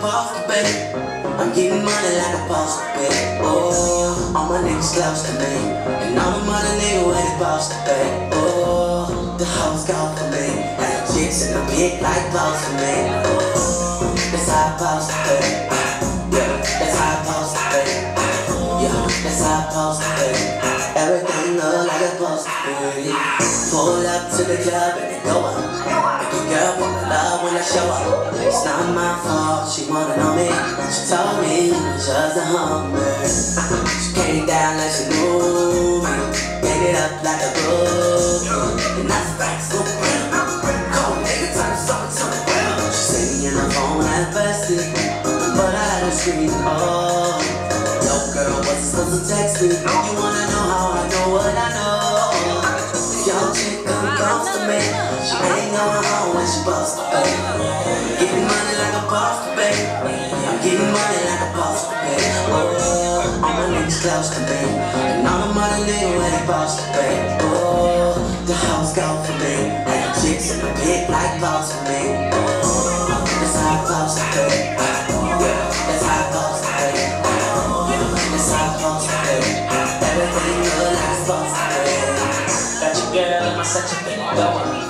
boss, babe. I'm getting money like a boss, babe. Oh, all my niggas close to me, and all my mother niggas with the boss, babe. Oh, the hoes go for me, and chicks in the pit like boss to me. Oh, that's how I boss, babe. Yeah, that's how I boss, babe. Yeah, that's how I boss, babe. Everything look like a boss, babe. Pull up to the club and go up. Girl want my love when I show up. It's not my fault, she wanna know me. She told me she was a hummer. She came down like she knew me. Made it up like a book. And that's back so real. Cold nigga turn something to the world. She sent me in the phone when I first see, but I had to scream, oh. Yo girl, what's supposed to text me? You wanna know how I know what I know. Young chick come close to me. She ain't going home. She boss, babe. I'm getting money like a boss, babe. I'm getting money like a boss, babe. Oh, all my niggas close to me, and all my mother niggas with the boss, babe. Oh, the hoes go for me, and chicks in the pit like boss for me. Oh, that's how I boss, babe. Yeah, that's how I boss, babe. That's how I boss, babe. Everything good like a boss, babe. Got your girl in my such a big door.